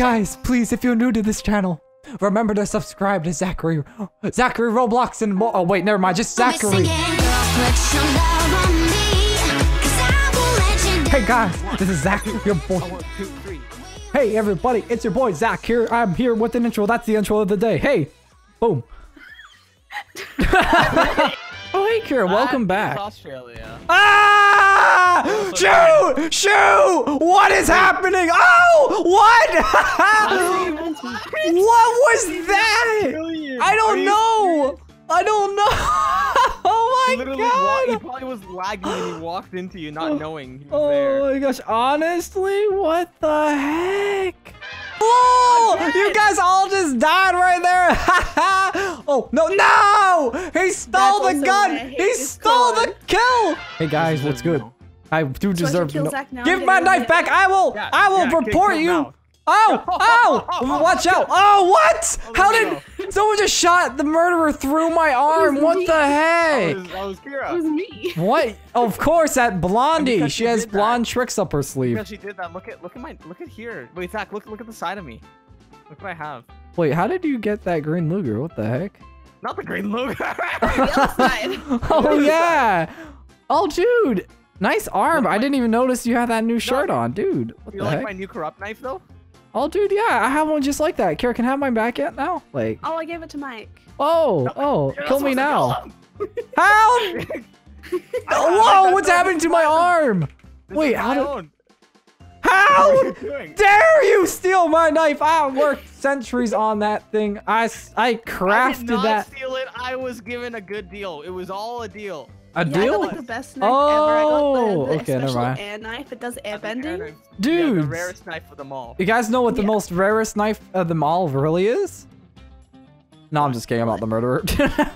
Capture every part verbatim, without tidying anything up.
Guys, please, if you're new to this channel, remember to subscribe to Zachary, Zachary Roblox and more. Oh wait, never mind, just Zachary. Hey guys, this is Zachary, your boy. Hey everybody, it's your boy Zach here. I'm here with an intro. That's the intro of the day. Hey, boom. Oh, hey, Kira, welcome I'm back. Australia. Ah! Shoot! Shoot! What is happening? Oh! What? What was that? I don't know. I don't know. Oh my Literally god! He probably was lagging and he walked into you not knowing he was oh there. Oh my gosh, honestly? What the heck? Lol! You guys all just died right there! Oh, no, no! He stole That's the gun! He stole color. the kill! Hey guys, what's good? I do deserve to know. Give my knife back! I will, yeah, I will yeah, report you! Now. Oh! Oh! Watch out! Oh, what? How did someone just shot the murderer through my arm? What the heck? That was Kira. It was me. What? Of course, that blondie. She has blonde tricks up her sleeve. Because she did that. Look at, look at my, look at here. Wait, Zach. Look, look at the side of me. Look what I have. Wait, how did you get that green Luger? What the heck? Not the green Luger. The other side. Oh yeah. Oh, dude. Nice arm. I didn't even notice you had that new shirt on, dude. What the heck? You like my new corrupt knife though? Oh, dude, yeah, I have one just like that. Kira, can I have mine back yet now? Like. Oh, I gave it to Mike. Oh, oh, kill me now. How? Whoa, what's happening to my arm? Wait, how? How dare you steal my knife? I worked centuries on that thing. I, I crafted that. I did not steal it. I was given a good deal. It was all a deal. A yeah, deal? I got like the best knife oh, ever. I got the, the okay, special right. air knife. It does airbending. Dude, yeah, the rarest knife of them all. You guys know what the yeah. most rarest knife of them all really is? No, I'm just kidding about the murderer.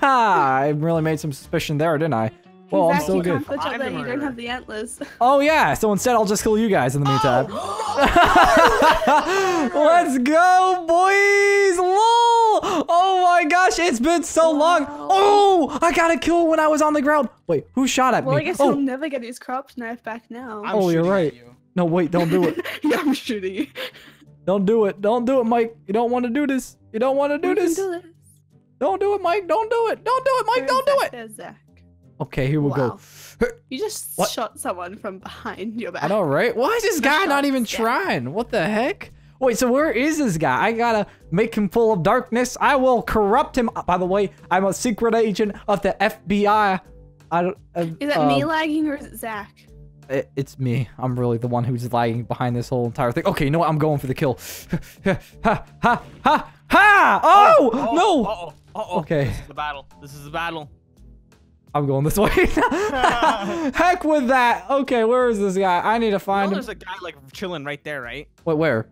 I really made some suspicion there, didn't I? Well, I'm still good. I'm that you don't have the antlers. Oh yeah, so instead I'll just kill you guys in the meantime. Oh, no, let's go, boys! Lol! Oh my gosh, it's been so wow. long. Oh, I got a kill when I was on the ground. Wait, who shot at well, me? Well, I guess oh. he'll never get his cropped knife back now. I'm oh, you're right. You. No, wait, don't do it. Yeah, I'm shooting you. Don't do it. Don't do it, Mike. You don't want to do this. You don't want to do this. do this. Don't do it, Mike. Don't do it. Don't do it, Mike. There's don't do that, it. That. Okay, here we wow. go. You just what? shot someone from behind your back. I know, right? Why is this guy shots, not even yeah. trying? What the heck? Wait, so where is this guy? I gotta make him full of darkness. I will corrupt him. By the way, I'm a secret agent of the F B I. I don't. Uh, is that uh, me lagging or is it Zach? It, it's me. I'm really the one who's lagging behind this whole entire thing. Okay, you know what? I'm going for the kill. Ha ha ha ha! Oh, oh, oh no! Uh oh, uh oh. Okay. This is the battle. This is the battle. I'm going this way. Heck with that. Okay, where is this guy? I need to find you know him. There's a guy like chilling right there, right? Wait, where?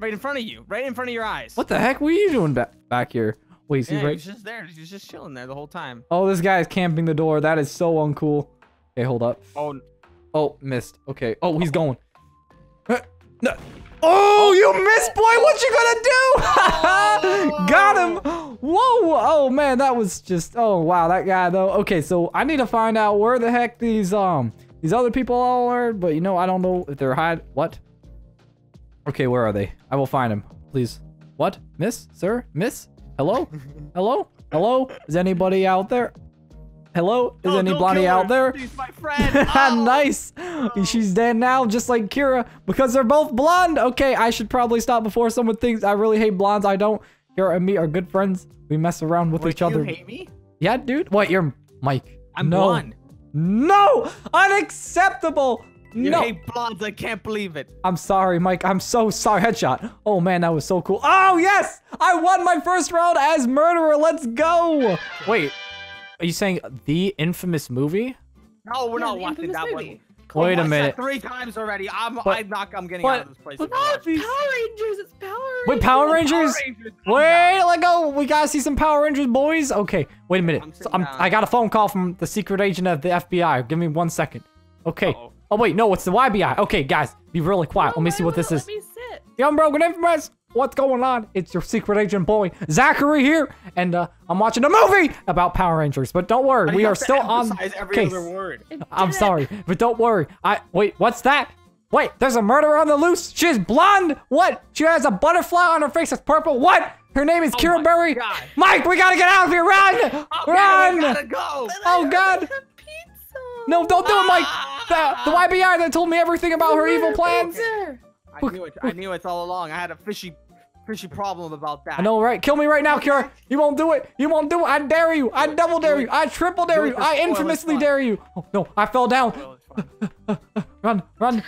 Right in front of you. Right in front of your eyes. What the heck? What are you doing back back here? Wait, yeah, he right? he's just there. He's just chilling there the whole time. Oh, this guy is camping the door. That is so uncool. Okay, hold up. Oh, oh, missed. Okay. Oh, he's going. No. Oh, you missed, boy. What you gonna do? Oh. Got him. Whoa. Oh, man. That was just. Oh, wow. That guy, though. Okay, so I need to find out where the heck these um these other people all are. But, you know, I don't know if they're hide. What? Okay, where are they? I will find them, please. What? Miss? Sir? Miss? Hello? Hello? Hello? Is anybody out there? Hello? Is no, any blondie out there? She's my friend. Oh. Nice. Oh. She's dead now, just like Kira, because they're both blonde. Okay, I should probably stop before someone thinks I really hate blondes. I don't. Kira and me are good friends. We mess around with Wait, each other. You hate me? Yeah, dude. What? You're Mike. I'm no. blonde. No! Unacceptable! You no. hate blondes. I can't believe it. I'm sorry, Mike. I'm so sorry. Headshot. Oh, man, that was so cool. Oh, yes! I won my first round as murderer. Let's go. Wait. Are you saying the infamous movie? No, we're yeah, not watching that movie. one. Wait a minute. Three times already. I'm. But, I'm not. I'm getting but, out of this place. But Power Rangers. It's Power Rangers. Wait, Power Rangers. Power Rangers. Wait, let go. We gotta see some Power Rangers, boys. Okay. Wait a minute. I'm so I'm, I got a phone call from the secret agent of the F B I. Give me one second. Okay. Uh-oh. Oh wait, no, it's the Y B I. Okay, guys, be really quiet. No, let me see what this is. Let me sit. Young bro, good infamous. What's going on? It's your secret agent boy, Zachary here, and uh, I'm watching a movie about Power Rangers. But don't worry, but we are still on every case. Other word. I'm sorry, but don't worry. I wait. What's that? Wait, there's a murderer on the loose. She's blonde. What? She has a butterfly on her face that's purple. What? Her name is oh Kira Berry. God. Mike, we gotta get out of here. Run! Oh, Run! God, we gotta go. Oh God! No, don't do it, Mike. Ah. The, the Y B I that told me everything about her evil plans. I knew it. I knew it all along. I had a fishy, fishy problem about that. I know, right? Kill me right now, Kira. You won't do it. You won't do it. I dare you. I double dare you. I triple dare you. I infamously dare you. Oh no! I fell down. Run! Run!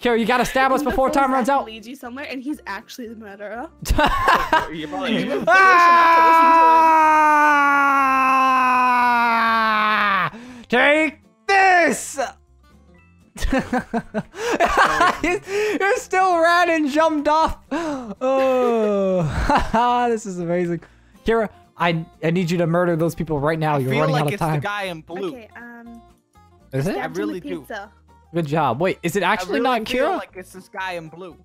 Kira, you gotta stab us before time runs out. Lead you somewhere, and he's actually the murderer. Ah! Take this! You're still ran and jumped off. Oh, this is amazing, Kira. I I need you to murder those people right now. You're running like out of time. I feel like it's the guy in blue. Okay, um, is it? I really do. Good job. Wait, is it actually really not Kira? Like it's this guy in blue.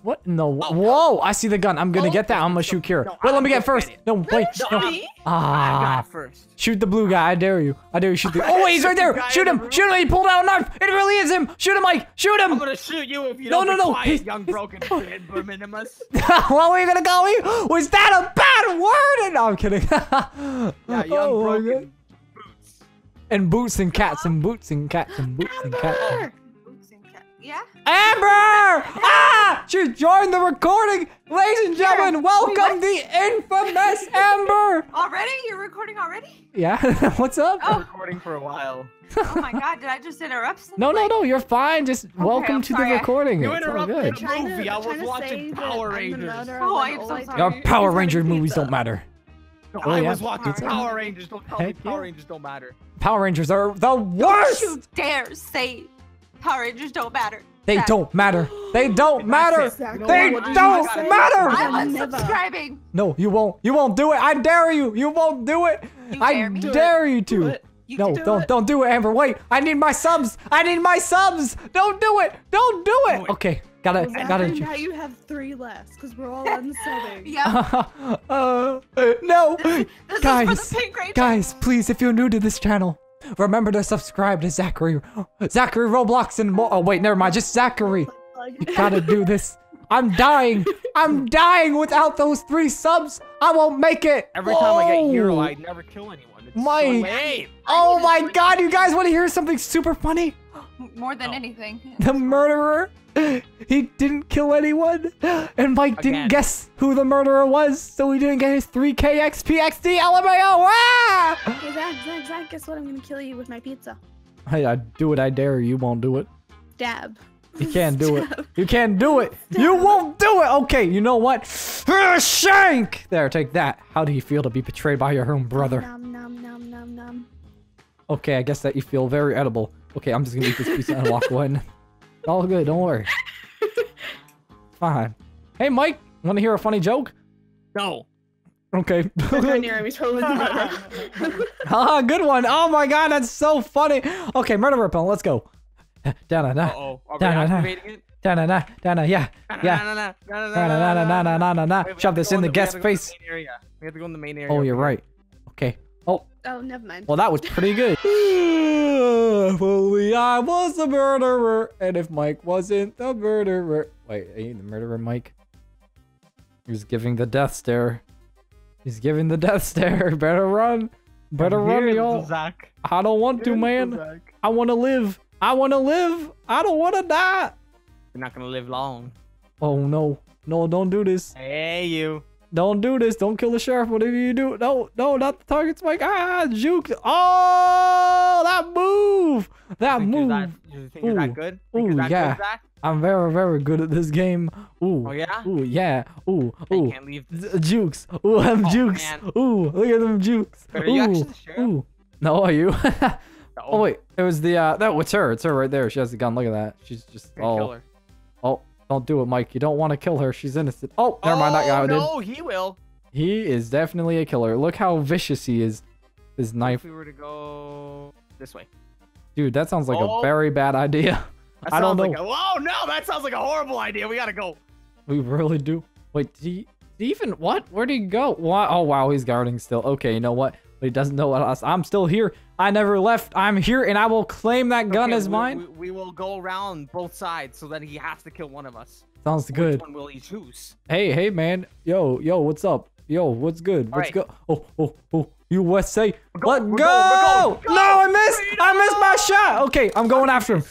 What in the? Oh, whoa! No. I see the gun. I'm gonna oh, get that. I'm gonna shoot Kira. No, wait, let me get first. It. No, wait. No. No. Ah! I got first. Shoot the blue guy. I dare you. I dare you. Shoot the. Oh wait, he's right there. Shoot him. Shoot him. He pulled out a knife. It really is him. Shoot him, Mike. Shoot him. I'm gonna shoot you if you no, don't no, be no. quiet, he's, young broken head for minimus. What were you gonna call me? Was that a bad word? And no, I'm kidding. Yeah, young oh, broken. And boots and cats and boots and cats and boots Amber! and cats. Boots and cats. Yeah. Amber! Ah! She joined the recording, ladies and gentlemen. Here, welcome we the infamous Amber. Already? You're recording already? Yeah. What's up? Oh. I'm recording for a while. Oh my God! Did I just interrupt something? No, no, no. You're fine. Just okay, welcome I'm to sorry. the recording. You interrupted the movie. I was watching Power Rangers. Oh, I'm so sorry. Your Power Ranger movies don't matter. No, oh, I yeah. was watching Power, Power Rangers. Don't tell me Power yeah. Rangers don't matter. Power Rangers are the worst. Don't you dare say Power Rangers don't matter. They Zach. don't matter. They don't matter. Exactly. They no, don't I matter. I'm unsubscribing. No, you won't. You won't do it. I dare you. You won't do it. You I dare, me. dare you to. Do you no, do don't it. don't do it, Amber. Wait, I need my subs. I need my subs. Don't do it. Don't do it. Okay. Gotta, well, gotta. Now you have three less, because we're all unsubbing. Yeah. uh, uh, no, this, this guys, guys, please, if you're new to this channel, remember to subscribe to Zachary, Zachary Roblox and more. Oh wait, never mind, just Zachary. You gotta do this. I'm dying. I'm dying without those three subs. I won't make it. Every Whoa. time I get hero, I never kill anyone. It's my, so oh my God, you guys want to hear something super funny? More than oh. anything. The murderer. He didn't kill anyone, and Mike Again. didn't guess who the murderer was, so he didn't get his three K X P X D L M A O. Ah! Hey, Zach, Zach, Zach, guess what? I'm gonna kill you with my pizza. Hey, I do it. I dare you. You won't do it. Dab. You can't do Dab. it. You can't do it. Dab. You won't do it. Okay, you know what? Shank! There, take that. How do you feel to be betrayed by your own brother? Nom, nom, nom, nom, nom. Okay, I guess that you feel very edible. Okay, I'm just gonna eat this pizza and walk one. All good, don't worry. Fine. Hey, Mike, want to hear a funny joke? No. Okay. Ah, good one. Oh my God, that's so funny. Okay, murder repellent. Let's go. Da na na. Uh-oh. Are we activating it? Da na na. Da na. Yeah. Yeah. Da na na na na na na. Shove this in the guest face. We have to go in the main area. Oh, you're right. Okay. Oh. Oh, never mind. Well, that was pretty good. If only I was a murderer, and if Mike wasn't the murderer. Wait, are you the murderer, Mike? He was giving the death stare. He's giving the death stare. Better run. Better I'm run, y'all. I don't want I'm to, man. I want to live. I want to live. I don't want to die. You're not going to live long. Oh, no. No, don't do this. Hey, you. Don't do this. Don't kill the sheriff. Whatever you do. No, no, not the targets, Mike. Ah, juke. Oh, that move. That think move. That, you think you're that good? Think ooh, you're that yeah. Good, I'm very, very good at this game. Ooh. Oh, yeah? Ooh, yeah. Ooh, ooh. I can't leave this. Jukes. Ooh, I'm oh, jukes. Man. Ooh, look at them jukes. Are you ooh, actually the sheriff? Ooh. No, are you? No. Oh, wait. It was the, uh, that was her. It's her right there. She has the gun. Look at that. She's just, oh. Kill her. Oh. Don't do it, Mike. You don't want to kill her. She's innocent. Oh, never mind. That guy did. Oh, no, he will. He is definitely a killer. Look how vicious he is. His knife. If we were to go this way. Dude, that sounds like oh. a very bad idea. That I don't know. Like a, oh, no. That sounds like a horrible idea. We got to go. We really do. Wait, did he, did he even... What? Where did he go? What? Oh, wow. He's guarding still. Okay, you know what? But he doesn't know what else. I'm still here. I never left. I'm here, and I will claim that gun okay, as we, mine. We, we will go around both sides so that he has to kill one of us. Sounds Which good. Which one will he choose? Hey, hey, man. Yo, yo, what's up? Yo, what's good? All what's right. go? Oh, oh, oh. U S A. Let go! Going, go! No, I missed! Freedom! I missed my shot! Okay, I'm going after him.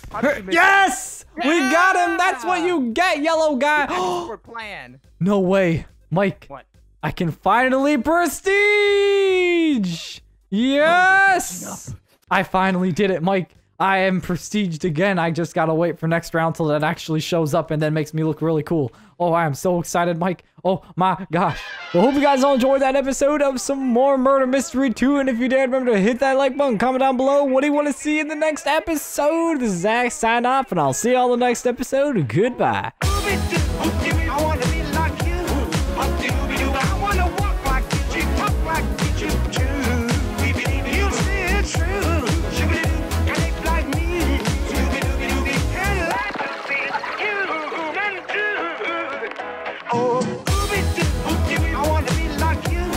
Yes! Yeah! We got him! That's what you get, yellow guy! We're playing. No way. Mike. What? I can finally prestige! Yes! I finally did it, Mike. I am prestiged again. I just gotta wait for next round till that actually shows up and then makes me look really cool. Oh, I am so excited, Mike. Oh my gosh. Well, hope you guys all enjoyed that episode of some more Murder Mystery two. And if you did, remember to hit that like button, comment down below. What do you want to see in the next episode? This is Zach signing off, and I'll see you all in the next episode. Goodbye.